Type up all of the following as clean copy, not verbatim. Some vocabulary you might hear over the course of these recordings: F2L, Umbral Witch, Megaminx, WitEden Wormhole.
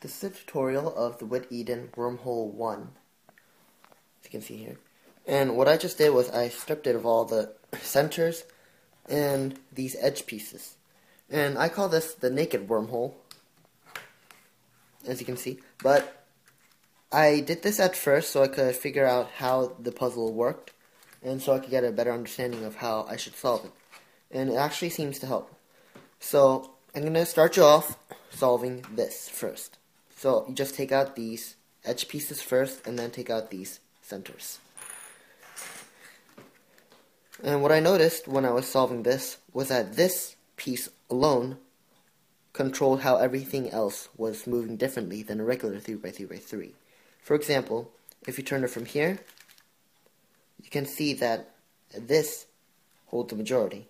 This is a tutorial of the WitEden Wormhole 1, as you can see here. And what I just did was I stripped it of all the centers and these edge pieces. And I call this the naked wormhole, as you can see. But I did this at first so I could figure out how the puzzle worked, and so I could get a better understanding of how I should solve it. And it actually seems to help. So I'm going to start you off solving this first. So you just take out these edge pieces first, and then take out these centers. And what I noticed when I was solving this was that this piece alone controlled how everything else was moving differently than a regular 3x3x3. For example, if you turn it from here, you can see that this holds the majority.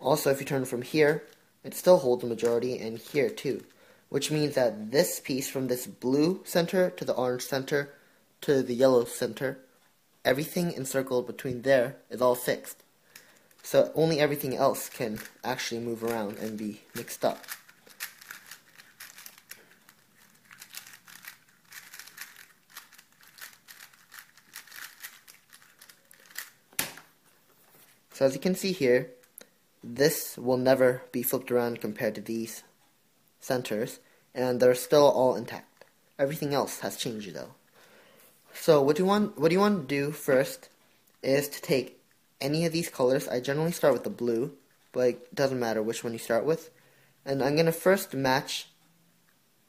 Also, if you turn it from here, it still holds the majority, and here too. Which means that this piece, from this blue center to the orange center to the yellow center, everything encircled between there is all fixed. So only everything else can actually move around and be mixed up. So as you can see here, this will never be flipped around compared to these centers, and they're still all intact. Everything else has changed though. So what you want to do first is to take any of these colors. I generally start with the blue, but it doesn't matter which one you start with. And I'm going to first match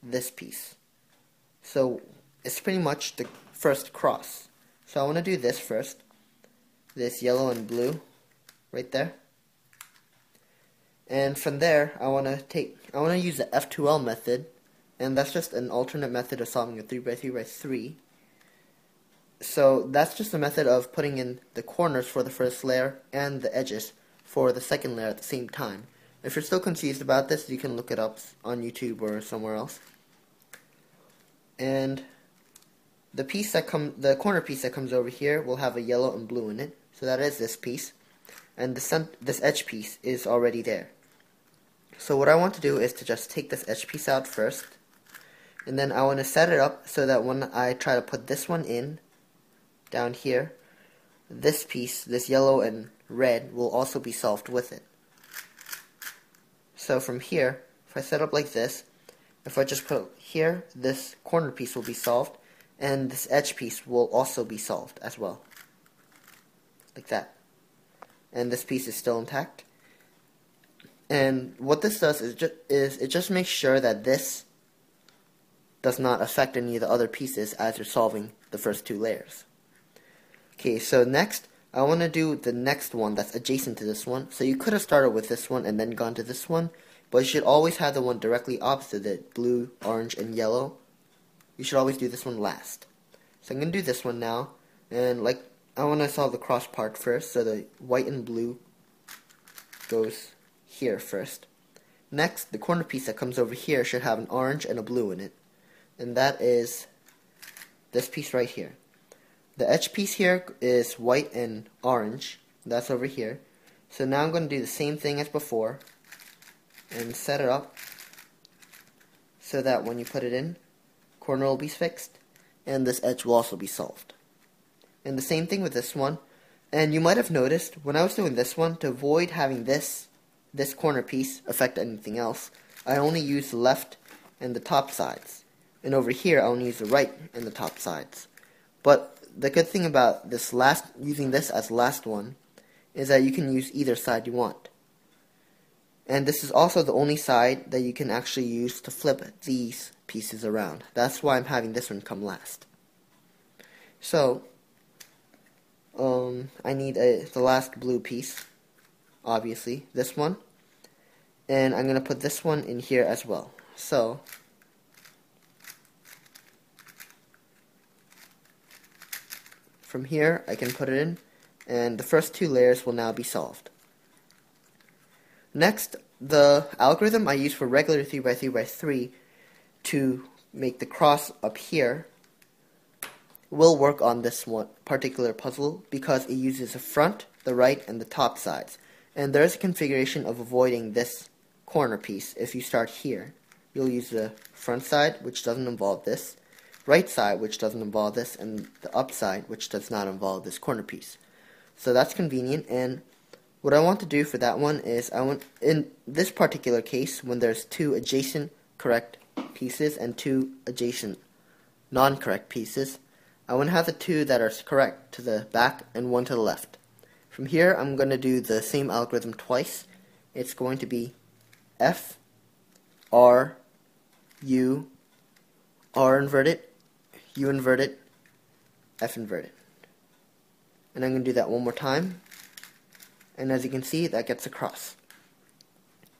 this piece. So it's pretty much the first cross. So I want to do this first. This yellow and blue right there. And from there, I want to use the F2L method, and that's just an alternate method of solving a 3x3x3. So that's just a method of putting in the corners for the first layer and the edges for the second layer at the same time. If you're still confused about this, you can look it up on YouTube or somewhere else. And the corner piece that comes over here will have a yellow and blue in it, so that is this piece. And this edge piece is already there. So what I want to do is to just take this edge piece out first, and then I want to set it up so that when I try to put this one in, down here, this piece, this yellow and red, will also be solved with it. So from here, if I set up like this, if I just put here, this corner piece will be solved, and this edge piece will also be solved as well. Like that. And this piece is still intact. And what this does is it just makes sure that this does not affect any of the other pieces as you're solving the first two layers. Okay, so next, I want to do the next one that's adjacent to this one. So you could have started with this one and then gone to this one, but you should always have the one directly opposite it, blue, orange, and yellow. You should always do this one last. So I'm going to do this one now, and like, I want to solve the cross part first, so the white and blue goes here first. Next, the corner piece that comes over here should have an orange and a blue in it, and that is this piece right here. The edge piece here is white and orange, that's over here. So now I'm going to do the same thing as before, and set it up so that when you put it in, corner will be fixed, and this edge will also be solved. And the same thing with this one. And you might have noticed, when I was doing this one, to avoid having this corner piece affect anything else, I only use the left and the top sides. And over here, I only use the right and the top sides. But the good thing about this using this as last one is that you can use either side you want. And this is also the only side that you can actually use to flip these pieces around. That's why I'm having this one come last. So I need the last blue piece, obviously, this one, and I'm going to put this one in here as well. So from here I can put it in, and the first two layers will now be solved. Next, the algorithm I use for regular 3x3x3 to make the cross up here will work on this one particular puzzle because it uses the front, the right, and the top sides. And there is a configuration of avoiding this corner piece if you start here you'll use the front side, which doesn't involve this, right side, which doesn't involve this, and the up side, which does not involve this corner piece. So that's convenient, and what I want to do for that one is I want, in this particular case, when there's two adjacent correct pieces and two adjacent non-correct pieces, I want to have the two that are correct to the back and one to the left. From here, I'm going to do the same algorithm twice. It's going to be F, R, U, R inverted, U inverted, F inverted. And I'm going to do that one more time. And as you can see, that gets across.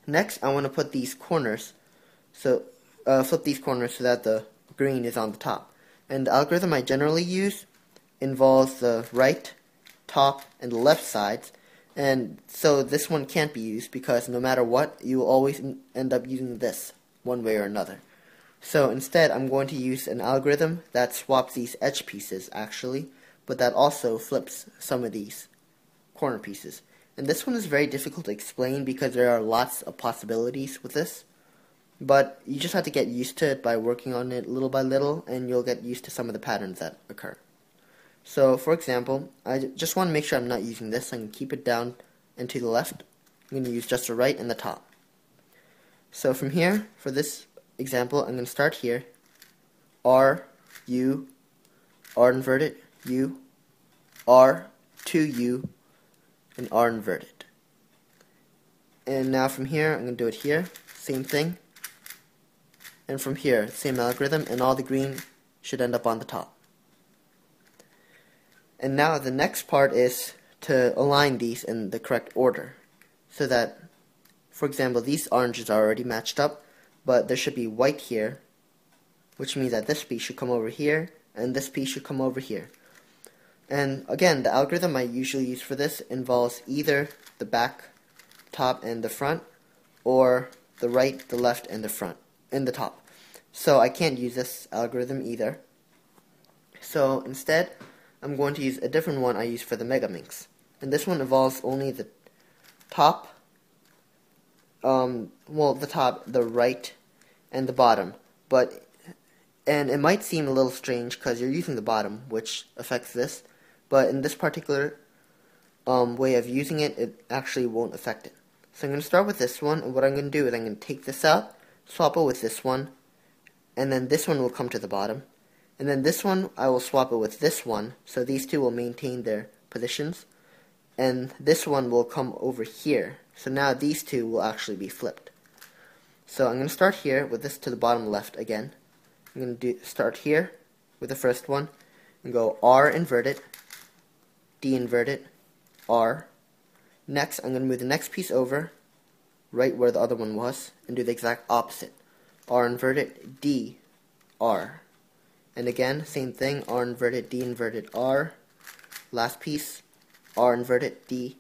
Next, I want to put these corners, so flip these corners so that the green is on the top. And the algorithm I generally use involves the right, top, and the left sides. And so this one can't be used because no matter what, you will always end up using this one way or another. So instead, I'm going to use an algorithm that swaps these edge pieces, actually, but that also flips some of these corner pieces. And this one is very difficult to explain because there are lots of possibilities with this, but you just have to get used to it by working on it little by little, and you'll get used to some of the patterns that occur. So for example, I just want to make sure I'm not using this. I'm going to keep it down and to the left. I'm going to use just the right and the top. So from here, for this example, I'm going to start here, R, U, R inverted, U, R, 2U, and R inverted. And now from here, I'm going to do it here, same thing. And from here, same algorithm, and all the green should end up on the top. And now the next part is to align these in the correct order, so that, for example, these oranges are already matched up, but there should be white here, which means that this piece should come over here, and this piece should come over here. And again, the algorithm I usually use for this involves either the back, top, and the front, or the right, the left, and the front, and the top. So I can't use this algorithm either. So instead, I'm going to use a different one I use for the Megaminx. And this one involves only the top, the right, and the bottom. And it might seem a little strange because you're using the bottom, which affects this, but in this particular way of using it, it actually won't affect it. So I'm going to start with this one, and what I'm going to do is I'm going to take this out, swap it with this one, and then this one will come to the bottom, and then this one I will swap it with this one, so these two will maintain their positions, and this one will come over here, so now these two will actually be flipped. So I'm going to start here with this to the bottom left again. I'm going to start here with the first one and go R inverted, D inverted, R. Next, I'm going to move the next piece over right where the other one was and do the exact opposite. R inverted, D, R. And again, same thing, R inverted, D inverted, R. Last piece, R inverted, D,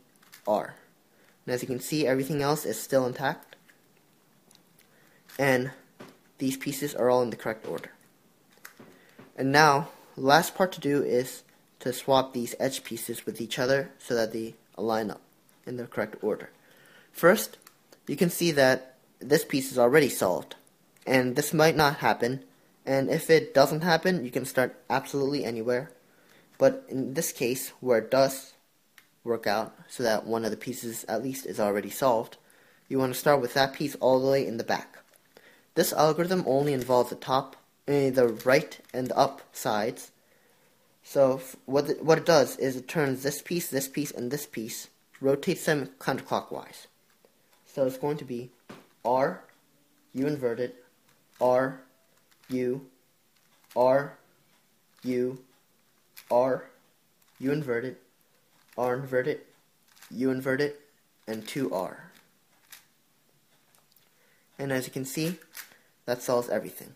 R. And as you can see, everything else is still intact. And these pieces are all in the correct order. And now, last part to do is to swap these edge pieces with each other so that they align up in the correct order. First, you can see that this piece is already solved, and this might not happen, and if it doesn't happen, you can start absolutely anywhere. But in this case, where it does work out so that one of the pieces at least is already solved, you want to start with that piece all the way in the back. This algorithm only involves the top, the right, and the up sides. So what it does is it turns this piece, and this piece, rotates them counterclockwise. So it's going to be R, U inverted, R, U, R, U, R, U inverted, R inverted, U inverted, and 2R. And as you can see, that solves everything.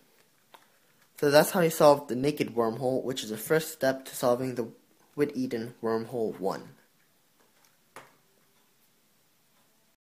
So that's how you solve the naked wormhole, which is the first step to solving the WitEden Wormhole 1.